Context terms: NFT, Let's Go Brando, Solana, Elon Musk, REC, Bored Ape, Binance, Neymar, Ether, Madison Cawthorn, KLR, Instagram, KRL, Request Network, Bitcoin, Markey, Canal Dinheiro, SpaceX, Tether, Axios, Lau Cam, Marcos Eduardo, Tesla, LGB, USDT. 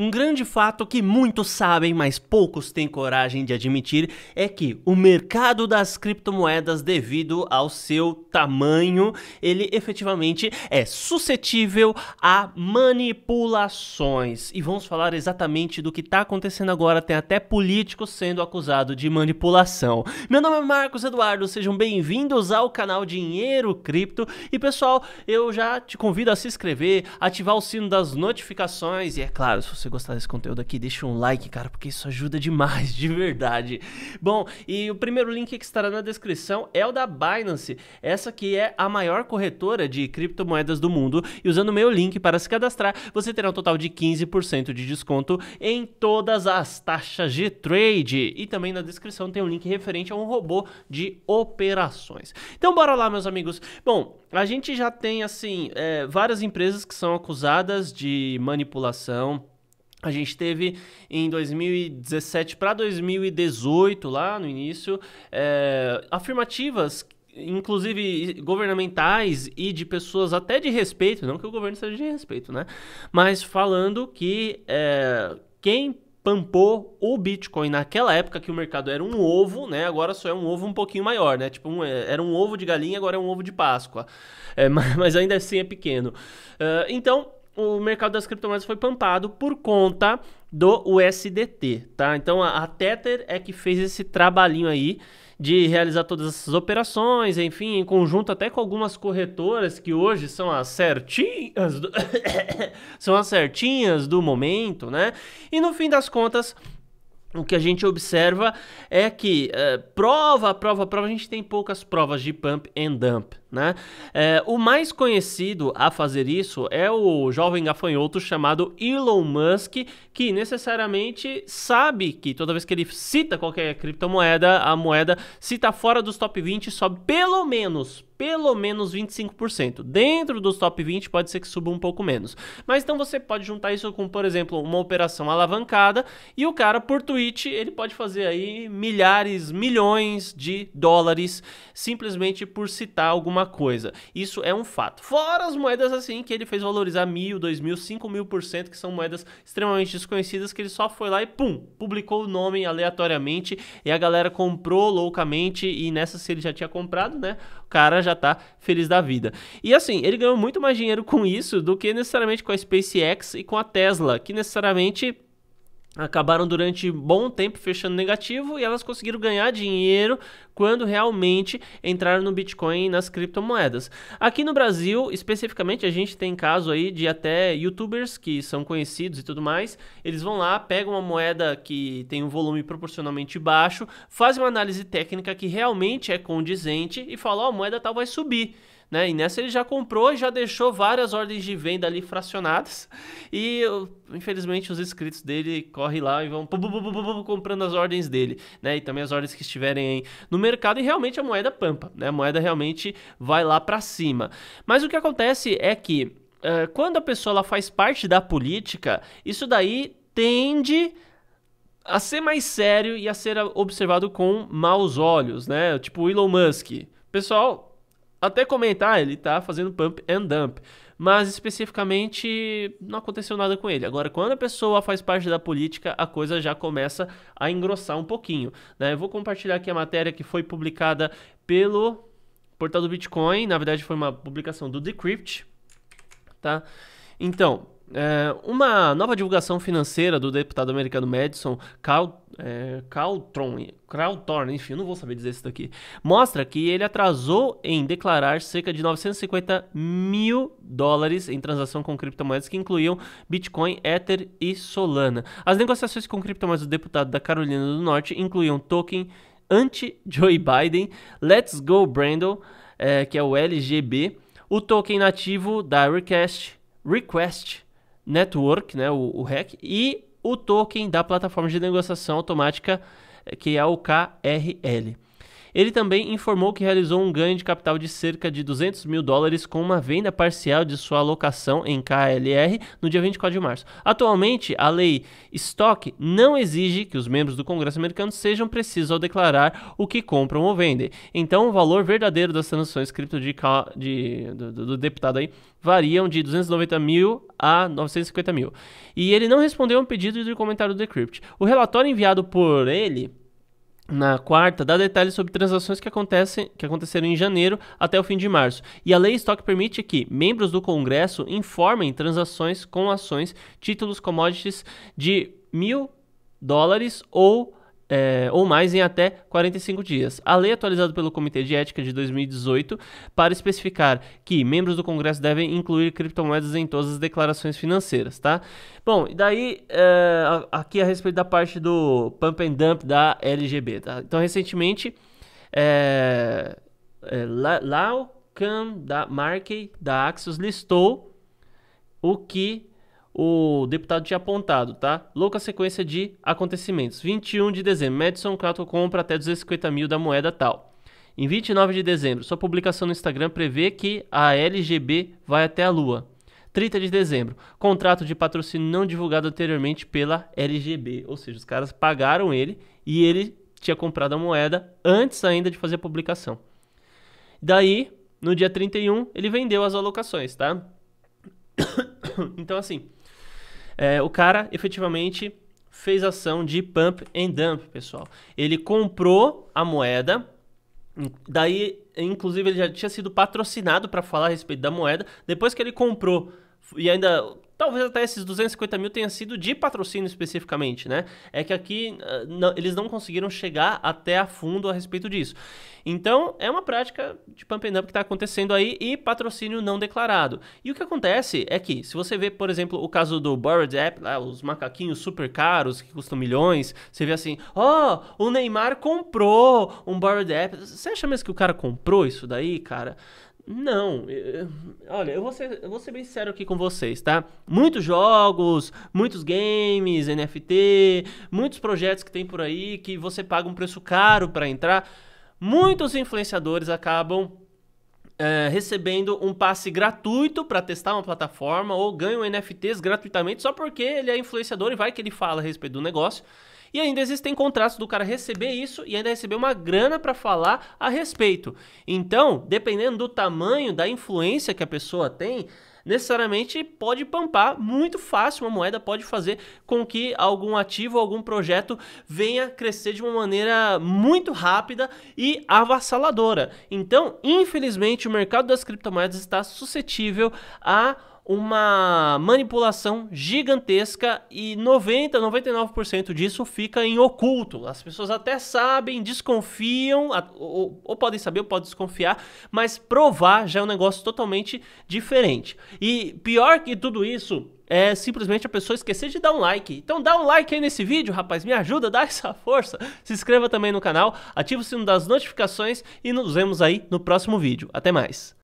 Um grande fato que muitos sabem, mas poucos têm coragem de admitir, é que o mercado das criptomoedas, devido ao seu tamanho, ele efetivamente é suscetível a manipulações. E vamos falar exatamente do que está acontecendo agora, tem até políticos sendo acusados de manipulação. Meu nome é Marcos Eduardo, sejam bem-vindos ao canal Dinheiro Cripto. E pessoal, eu já te convido a se inscrever, ativar o sino das notificações e, é claro, se você gostar desse conteúdo aqui, deixa um like, cara, porque isso ajuda demais, de verdade. Bom, e o primeiro link que estará na descrição é o da Binance, essa que é a maior corretora de criptomoedas do mundo, e usando o meu link para se cadastrar, você terá um total de 15% de desconto em todas as taxas de trade, e também na descrição tem um link referente a um robô de operações. Então bora lá, meus amigos. Bom, a gente já tem, assim, várias empresas que são acusadas de manipulação. A gente teve em 2017 para 2018, lá no início, afirmativas, inclusive governamentais e de pessoas até de respeito, não que o governo seja de respeito, né? Mas falando que quem pampou o Bitcoin naquela época, que o mercado era um ovo, né? Agora só é um ovo um pouquinho maior, né? Tipo, era um ovo de galinha, agora é um ovo de Páscoa. Mas ainda assim é pequeno. Então, o mercado das criptomoedas foi pampado por conta do USDT, tá? Então a Tether é que fez esse trabalhinho aí de realizar todas essas operações, enfim, em conjunto até com algumas corretoras que hoje são as certinhas do... são as certinhas do momento, né? E no fim das contas, o que a gente observa é que prova, a gente tem poucas provas de pump and dump, né? O mais conhecido a fazer isso é o jovem gafanhoto chamado Elon Musk, que necessariamente sabe que toda vez que ele cita qualquer criptomoeda, a moeda, se está fora dos top 20, sobe pelo menos 25%. Dentro dos top 20 pode ser que suba um pouco menos. Mas então você pode juntar isso com, por exemplo, uma operação alavancada, e o cara, por Twitch, ele pode fazer aí milhares, milhões de dólares simplesmente por citar alguma coisa. Isso é um fato. Fora as moedas assim que ele fez valorizar 1.000, 2.000, 5.000%, que são moedas extremamente desconhecidas, que ele só foi lá e pum, publicou o nome aleatoriamente e a galera comprou loucamente, e nessa, se ele já tinha comprado, né, o cara já tá feliz da vida. E assim, ele ganhou muito mais dinheiro com isso do que necessariamente com a SpaceX e com a Tesla, que necessariamente acabaram durante bom tempo fechando negativo, e elas conseguiram ganhar dinheiro quando realmente entraram no Bitcoin e nas criptomoedas. Aqui no Brasil, especificamente, a gente tem caso aí de até youtubers que são conhecidos e tudo mais. Eles vão lá, pegam uma moeda que tem um volume proporcionalmente baixo, fazem uma análise técnica que realmente é condizente e falam, ó, a moeda tal vai subir, né? E nessa ele já comprou e já deixou várias ordens de venda ali fracionadas, e infelizmente os inscritos dele correm lá e vão comprando as ordens dele, né? E também as ordens que estiverem no mercado, e realmente a moeda pampa, né? A moeda realmente vai lá para cima. Mas o que acontece é que quando a pessoa ela faz parte da política, isso daí tende a ser mais sério e a ser observado com maus olhos, né? Tipo o Elon Musk. Pessoal, até comentar, ele tá fazendo pump and dump, mas especificamente não aconteceu nada com ele. Agora, quando a pessoa faz parte da política, a coisa já começa a engrossar um pouquinho, né? Eu vou compartilhar aqui a matéria que foi publicada pelo portal do Bitcoin, na verdade foi uma publicação do Decrypt, tá? Então, uma nova divulgação financeira do deputado americano Madison Cawthorn, enfim, eu não vou saber dizer isso daqui, mostra que ele atrasou em declarar cerca de 950 mil dólares em transação com criptomoedas que incluíam Bitcoin, Ether e Solana. As negociações com criptomoedas do deputado da Carolina do Norte incluíam token anti-Joe Biden, Let's Go Brando, que é o LGB, o token nativo da Request Network, né, o REC, e o token da plataforma de negociação automática, que é o KRL. Ele também informou que realizou um ganho de capital de cerca de US$ 200 mil com uma venda parcial de sua alocação em KLR no dia 24 de março. Atualmente, a lei Stock não exige que os membros do Congresso americano sejam precisos ao declarar o que compram ou vendem. Então, o valor verdadeiro das transações cripto do deputado aí variam de 290 mil a 950 mil. E ele não respondeu a um pedido de comentário do Decrypt. O relatório enviado por ele na quarta dá detalhes sobre transações que aconteceram em janeiro até o fim de março. E a lei Stock permite que membros do Congresso informem transações com ações, títulos, commodities de US$ 1.000 ou mais em até 45 dias. A lei atualizada pelo Comitê de Ética de 2018 para especificar que membros do Congresso devem incluir criptomoedas em todas as declarações financeiras, tá? Bom, e daí aqui a respeito da parte do pump and dump da LGB, tá? Então, recentemente, Lau Cam da Markey da Axios listou o que o deputado tinha apontado, tá? Louca sequência de acontecimentos. 21 de dezembro, Madison Cawthorn compra até 250 mil da moeda tal. Em 29 de dezembro, sua publicação no Instagram prevê que a LGB vai até a lua. 30 de dezembro, contrato de patrocínio não divulgado anteriormente pela LGB. Ou seja, os caras pagaram ele e ele tinha comprado a moeda antes ainda de fazer a publicação. Daí, no dia 31, ele vendeu as alocações, tá? Então, assim, o cara efetivamente fez ação de pump and dump, pessoal. Ele comprou a moeda, daí, inclusive, ele já tinha sido patrocinado para falar a respeito da moeda. Depois que ele comprou, e ainda, talvez até esses 250 mil tenha sido de patrocínio especificamente, né? É que aqui eles não conseguiram chegar até a fundo a respeito disso. Então, é uma prática de pump and dump que está acontecendo aí e patrocínio não declarado. E o que acontece é que, se você vê, por exemplo, o caso do Bored Ape, lá, os macaquinhos super caros que custam milhões, você vê assim, ó, o Neymar comprou um Bored Ape. Você acha mesmo que o cara comprou isso daí, cara? Não, olha, eu vou ser bem sincero aqui com vocês, tá? Muitos jogos, muitos games, NFT, muitos projetos que tem por aí que você paga um preço caro para entrar. Muitos influenciadores acabam recebendo um passe gratuito para testar uma plataforma ou ganham NFTs gratuitamente só porque ele é influenciador e vai que ele fala a respeito do negócio. E ainda existem contratos do cara receber isso e ainda receber uma grana para falar a respeito. Então, dependendo do tamanho da influência que a pessoa tem, necessariamente pode pampar muito fácil. Uma moeda pode fazer com que algum ativo, algum projeto venha crescer de uma maneira muito rápida e avassaladora. Então, infelizmente, o mercado das criptomoedas está suscetível a uma manipulação gigantesca e 99% disso fica em oculto. As pessoas até sabem, desconfiam, ou podem saber ou podem desconfiar, mas provar já é um negócio totalmente diferente. E pior que tudo isso é simplesmente a pessoa esquecer de dar um like. Então dá um like aí nesse vídeo, rapaz, me ajuda, dá essa força. Se inscreva também no canal, ativa o sino das notificações e nos vemos aí no próximo vídeo. Até mais!